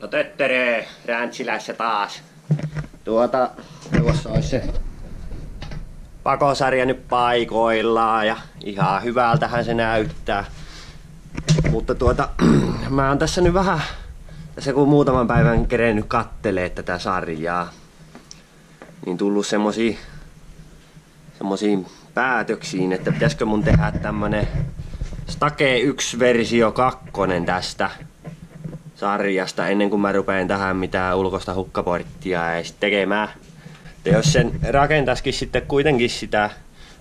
No töttörö, Räntsilässä taas. Tuossa olisi se pakosarja nyt paikoillaan ja ihan hyvältähän se näyttää. Mutta mä oon tässä nyt vähän, tässä kun muutaman päivän kerennyt kattelee tätä sarjaa, niin tullut semmosiin päätöksiin, että pitäisikö mun tehdä tämmönen Stake 1 versio 2 tästä sarjasta ennen kuin mä rupeen tähän mitään ulkoista hukkaporttia edes tekemään. Ja jos sen rakentaisikin sitten kuitenkin sitä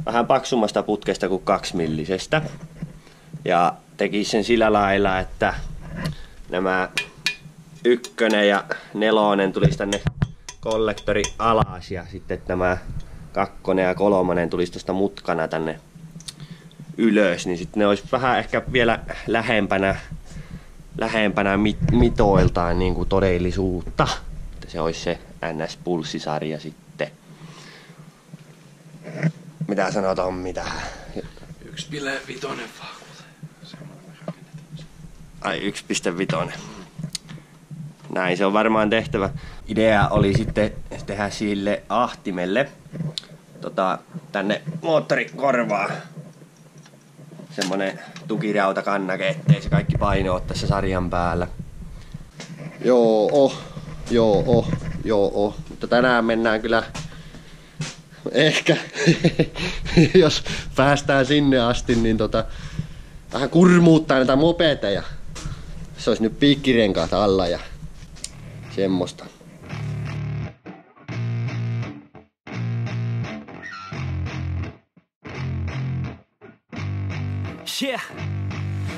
vähän paksummasta putkesta kuin 2 millisestä ja tekisi sen sillä lailla, että nämä 1 ja 4 tulisi tänne kollektori alas ja sitten nämä 2 ja 3 tulisi tuosta mutkana tänne ylös, niin sitten ne olisi vähän ehkä vielä lähempänä mitoiltaan niin kuin todellisuutta. Että se olisi se NS-pulssisarja sitten. Mitä sanot on mitä? 1,5 vaan kuten. Ai 1,5. Näin se on varmaan tehtävä. Idea oli sitten tehdä sille ahtimelle tänne moottorikorvaa semmonen tukirautakannake, ettei se kaikki paino ole tässä sarjan päällä. Joo. Mutta tänään mennään kyllä ehkä, jos päästään sinne asti, niin vähän kurmuuttaa näitä mopeteja. Se olisi nyt piikkirenkaat alla ja semmoista. Yeah,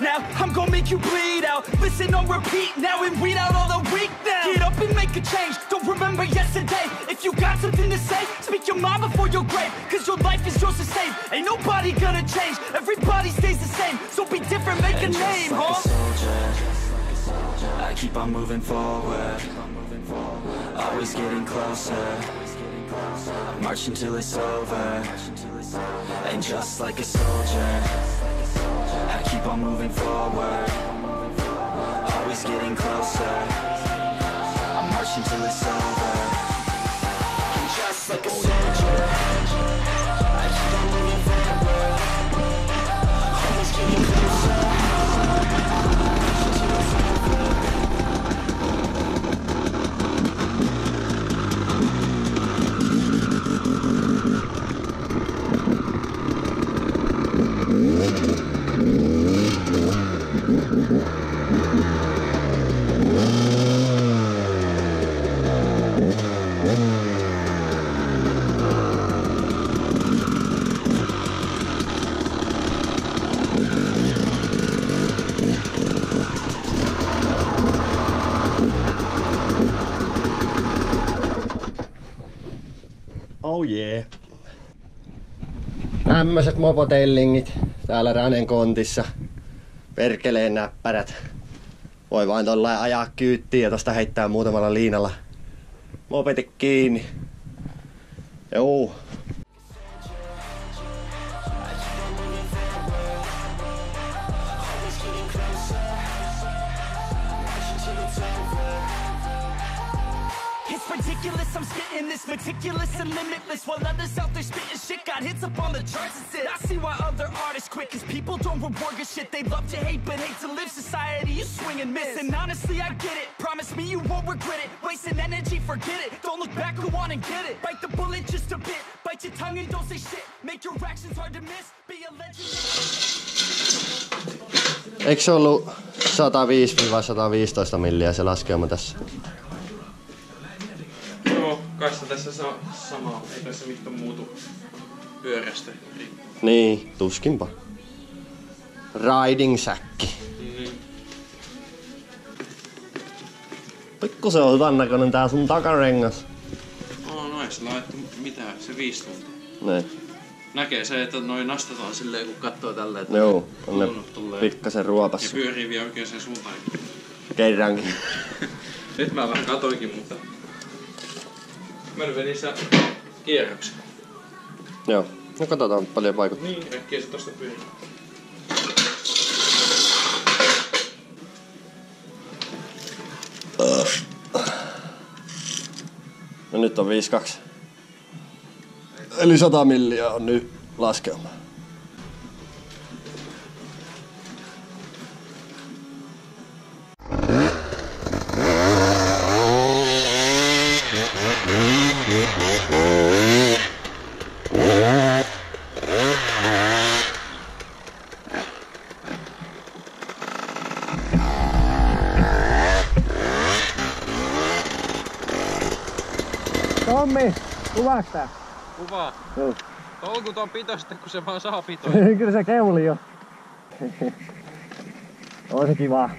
now, I'm gonna make you bleed out, listen on repeat now and weed out all the weak now, get up and make a change, don't remember yesterday, if you got something to say, speak your mind before your grave, cause your life is yours to save, ain't nobody gonna change, everybody stays the same, so be different, make and a name, like huh? Just like a soldier, I keep on moving forward, always getting closer, I'm marching till it's over, and just like a soldier, I keep on moving forward, always getting closer, I'm marching till it's over, and just like a soldier, I keep on moving forward, always getting closer, I'm marching till it's over. Oh yeah. Tämmöiset mopotellingit täällä Ränenkontissa. Perkeleen näppärät. Voi vain tollain ajaa kyyttiin ja tosta heittää muutamalla liinalla mopeti kiinni. Joo. Ridiculous, I'm spitting this meticulous and limitless, while others out there spitting shit got hits up on the charts and sit. I see why other artists quit, cause people don't reward your shit, they love to hate but hate to live, society you swing and miss, and honestly I get it, promise me you won't regret it, wasting energy forget it, don't look back, go on and get it, bite the bullet just a bit, bite your tongue and don't say shit, make your actions hard to miss, be a legend. Eikö se ollut 105-115 milliä se laskeuma tässä? Kaista tässä sama, ei tässä mitään muutu pyörästä. Niin, tuskinpa. Riding-säkki. Pikku se on hyvän näköinen tää sun takarengas. No ei sillä laittu mitään, se 5 tuntia. Niin. Näkee se, että noi nastataan silleen kun kattoo tälleen. Joo, on ne pikkasen ruopassa. Ja pyörii vielä oikein sen suuntaan. Kerrankin. Nyt mä vähän katoinkin, mutta... Mä nyt vedin sitä kierroksen. Joo, no katsotaan paljon paikuttaa. Niin, äkkiä se tosta pyörii. No nyt on 5.2. Eli 100 milliä on nyt laskeuma. Tommi, kuvaaks tää? Kuvaa. Tolkuton pito sitten, kun se vaan saa pitoa. Kyllä se keuli jo. On se kivaa.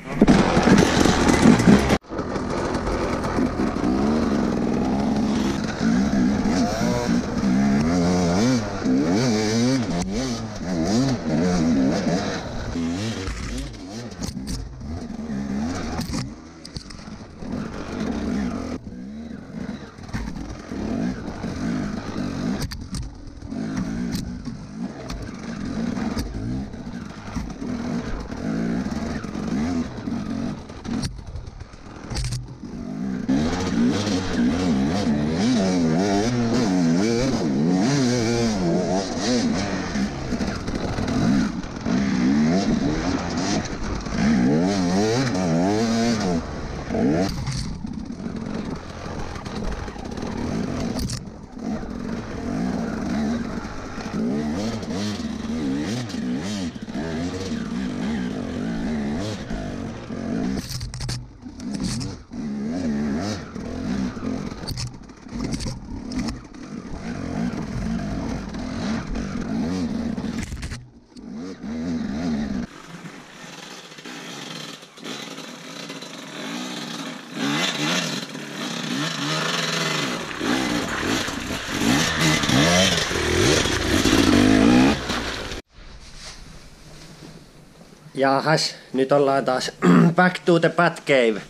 Jahas, nyt ollaan taas back to the Bat Cave.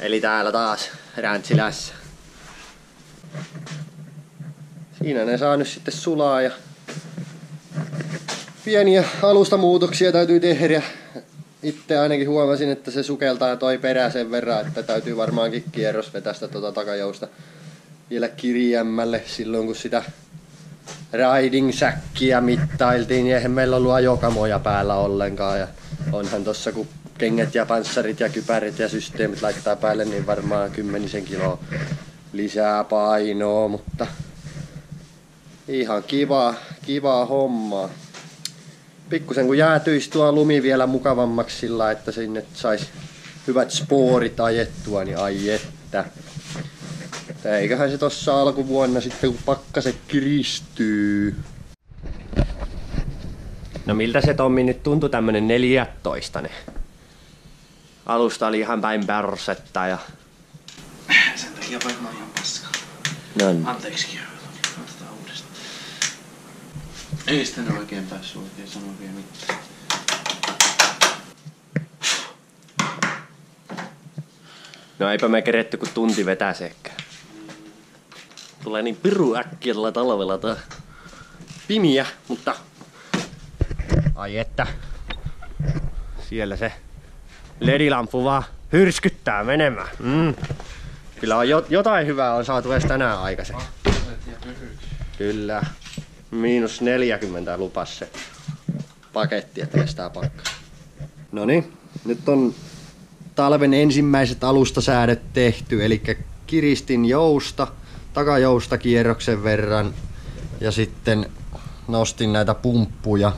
Eli täällä taas Räntsilässä. Siinä ne saa nyt sitten sulaa ja pieniä alustamuutoksia täytyy tehdä. Itse ainakin huomasin, että se sukeltaa toi perä sen verran, että täytyy varmaankin kierros vetästä tuota takajousta vielä kirjemmälle silloin kun sitä riding-säkkiä mittailtiin, eihän meillä ollut ajokamoja päällä ollenkaan. Ja onhan tossa kun kengät ja panssarit ja kypärit ja systeemit laittaa päälle, niin varmaan kymmenisen kiloa lisää painoa, mutta ihan kivaa hommaa. Pikkusen kun jäätyisi tuo lumi vielä mukavammaksi sillä, että sinne saisi hyvät spoorit ajettua, niin ai että. Eiköhän se tossa alkuvuonna sitten kun pakkaset kiristyy. No miltä se Tommi nyt tuntui tämmönen 14-ne? Alusta oli ihan päin pärsettä ja... Sen takia varmaan ihan paskaa. Nonni. Anteeksi kieltä, otetaan uudestaan. Ei sitä ne oikein päässyt oikein sanoa vielä mitään. No eipä me keretty kun tunti vetäis ehkä. Tulee niin piru äkkiä tällä talvella tää pimiä, mutta ai että siellä se ledilamppu vaan hyrskyttää menemään. Kyllä on jotain hyvää on saatu edes tänään aikaiseksi. Kyllä, -40 lupas se paketti, että kestää pakkaa. Noniin, nyt on talven ensimmäiset alustasäädöt tehty, eli kiristin jousta. Takajousta kierroksen verran ja sitten nostin näitä pumppuja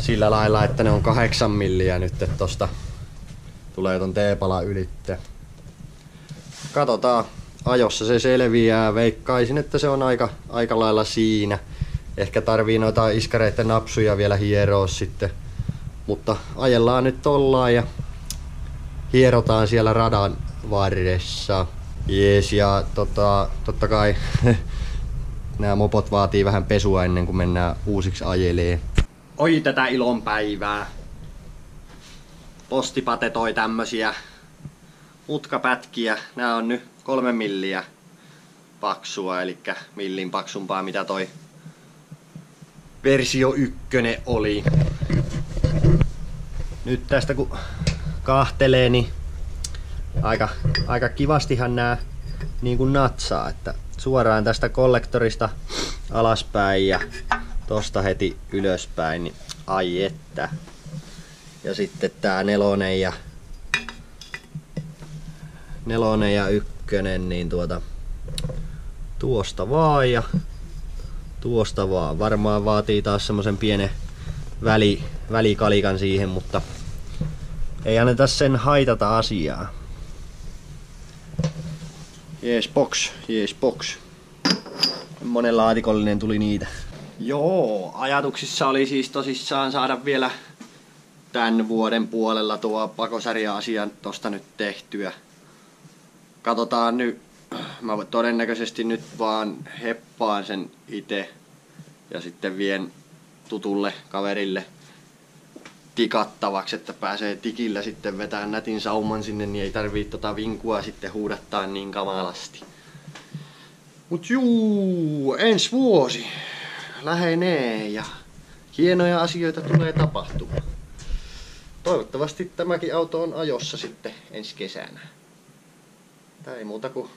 sillä lailla, että ne on 8 milliä nyt, että tosta tulee ton teepala ylitte. Katsotaan, ajossa se selviää. Veikkaisin, että se on aika lailla siinä. Ehkä tarvii noita iskareiden napsuja vielä hieroa sitten, mutta ajellaan nyt ollaan ja hierotaan siellä radan varressa. Jees, ja totta kai nämä mopot vaatii vähän pesua ennen kuin mennään uusiksi ajelee. Oi tätä ilonpäivää. Postipate toi tämmösiä mutkapätkiä. Nää on nyt 3 milliä paksua, eli millin paksumpaa mitä toi versio 1 oli. Nyt tästä kun kahtelee, niin aika kivastihan nää niinku natsaa, että suoraan tästä kollektorista alaspäin ja tosta heti ylöspäin, niin ai että. Ja sitten tää nelonen ja ykkönen, niin tuosta vaan ja tuosta vaan. Varmaan vaatii taas semmosen pienen välikalikan siihen, mutta ei anneta sen haitata asiaa. Jees box. Monen laatikollinen tuli niitä. Joo, ajatuksissa oli siis tosissaan saada vielä tän vuoden puolella tuo pakosarja-asian tosta nyt tehtyä. Katsotaan nyt, mä todennäköisesti nyt vaan heppaan sen itse ja sitten vien tutulle kaverille tikattavaksi, että pääsee tikillä sitten vetämään nätin sauman sinne, niin ei tarvii tota vinkua sitten huudattaa niin kamalasti. Mut juu, ensi vuosi lähenee ja hienoja asioita tulee tapahtumaan. Toivottavasti tämäkin auto on ajossa sitten ensi kesänä. Tää ei muuta kuin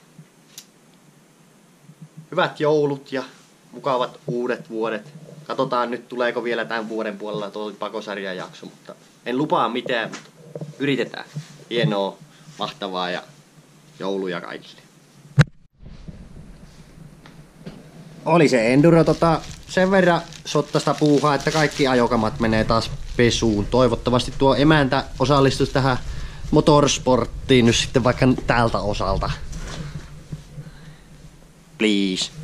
hyvät joulut ja mukavat uudet vuodet. Katsotaan nyt tuleeko vielä tämän vuoden puolella tuo pakosarjan jakso, mutta en lupaa mitään, mutta yritetään. Hienoa, mahtavaa ja jouluja kaikille. Oli se enduro sen verran sottasta puuhaa, että kaikki ajokamat menee taas pesuun. Toivottavasti tuo emäntä osallistuisi tähän motorsporttiin nyt sitten vaikka tältä osalta. Please.